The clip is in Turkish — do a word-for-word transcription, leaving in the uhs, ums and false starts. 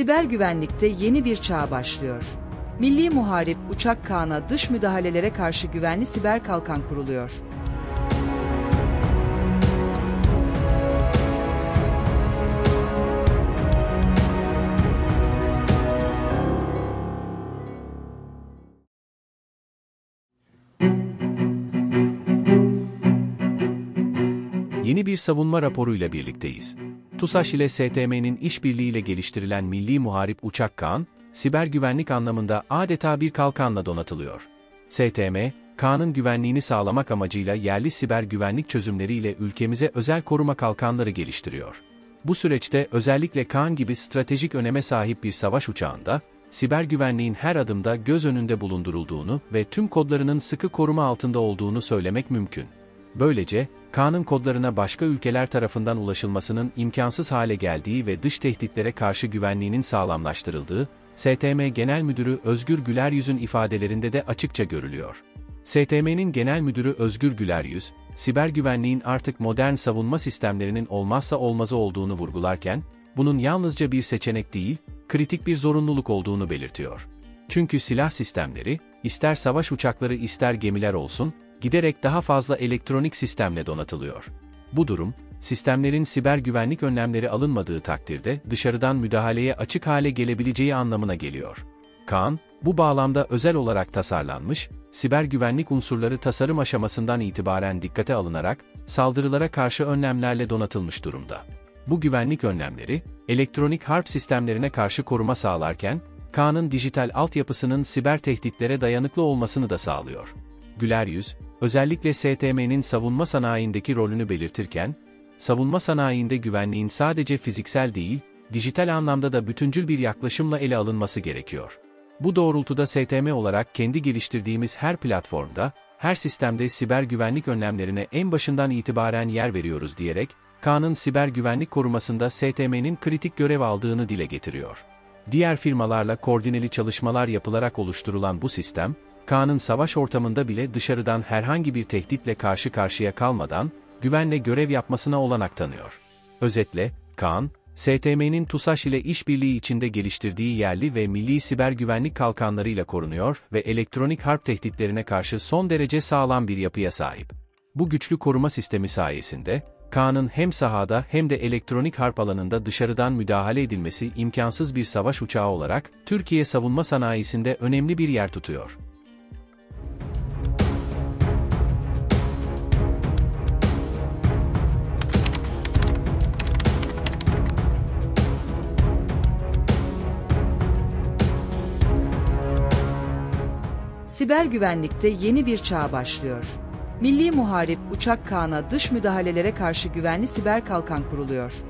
Siber güvenlikte yeni bir çağ başlıyor. Milli Muharip Uçak Kaan'a dış müdahalelere karşı güvenli siber kalkan kuruluyor. Yeni bir savunma raporuyla birlikteyiz. TUSAŞ ile S T M'nin işbirliğiyle geliştirilen Milli Muharip Uçak KAAN, siber güvenlik anlamında adeta bir kalkanla donatılıyor. S T M, KAAN'ın güvenliğini sağlamak amacıyla yerli siber güvenlik çözümleriyle ülkemize özel koruma kalkanları geliştiriyor. Bu süreçte özellikle KAAN gibi stratejik öneme sahip bir savaş uçağında, siber güvenliğin her adımda göz önünde bulundurulduğunu ve tüm kodlarının sıkı koruma altında olduğunu söylemek mümkün. Böylece, KAAN'ın kodlarına başka ülkeler tarafından ulaşılmasının imkansız hale geldiği ve dış tehditlere karşı güvenliğinin sağlamlaştırıldığı, S T M Genel Müdürü Özgür Güleryüz'ün ifadelerinde de açıkça görülüyor. S T M'nin Genel Müdürü Özgür Güleryüz, siber güvenliğin artık modern savunma sistemlerinin olmazsa olmazı olduğunu vurgularken, bunun yalnızca bir seçenek değil, kritik bir zorunluluk olduğunu belirtiyor. Çünkü silah sistemleri, ister savaş uçakları ister gemiler olsun, giderek daha fazla elektronik sistemle donatılıyor. Bu durum, sistemlerin siber güvenlik önlemleri alınmadığı takdirde dışarıdan müdahaleye açık hale gelebileceği anlamına geliyor. KAAN, bu bağlamda özel olarak tasarlanmış, siber güvenlik unsurları tasarım aşamasından itibaren dikkate alınarak, saldırılara karşı önlemlerle donatılmış durumda. Bu güvenlik önlemleri, elektronik harp sistemlerine karşı koruma sağlarken, KAAN'ın dijital altyapısının siber tehditlere dayanıklı olmasını da sağlıyor. Güleryüz, özellikle S T M'nin savunma sanayindeki rolünü belirtirken, savunma sanayinde güvenliğin sadece fiziksel değil, dijital anlamda da bütüncül bir yaklaşımla ele alınması gerekiyor. Bu doğrultuda S T M olarak kendi geliştirdiğimiz her platformda, her sistemde siber güvenlik önlemlerine en başından itibaren yer veriyoruz diyerek, KAAN'ın siber güvenlik korumasında S T M'nin kritik görev aldığını dile getiriyor. Diğer firmalarla koordineli çalışmalar yapılarak oluşturulan bu sistem, KAAN'ın savaş ortamında bile dışarıdan herhangi bir tehditle karşı karşıya kalmadan, güvenle görev yapmasına olanak tanıyor. Özetle, KAAN, S T M'nin TUSAŞ ile işbirliği içinde geliştirdiği yerli ve milli siber güvenlik kalkanlarıyla korunuyor ve elektronik harp tehditlerine karşı son derece sağlam bir yapıya sahip. Bu güçlü koruma sistemi sayesinde, KAAN'ın hem sahada hem de elektronik harp alanında dışarıdan müdahale edilmesi imkansız bir savaş uçağı olarak, Türkiye savunma sanayisinde önemli bir yer tutuyor. Siber güvenlikte yeni bir çağ başlıyor. Milli Muharip Uçak KAAN'a dış müdahalelere karşı güvenli siber kalkan kuruluyor.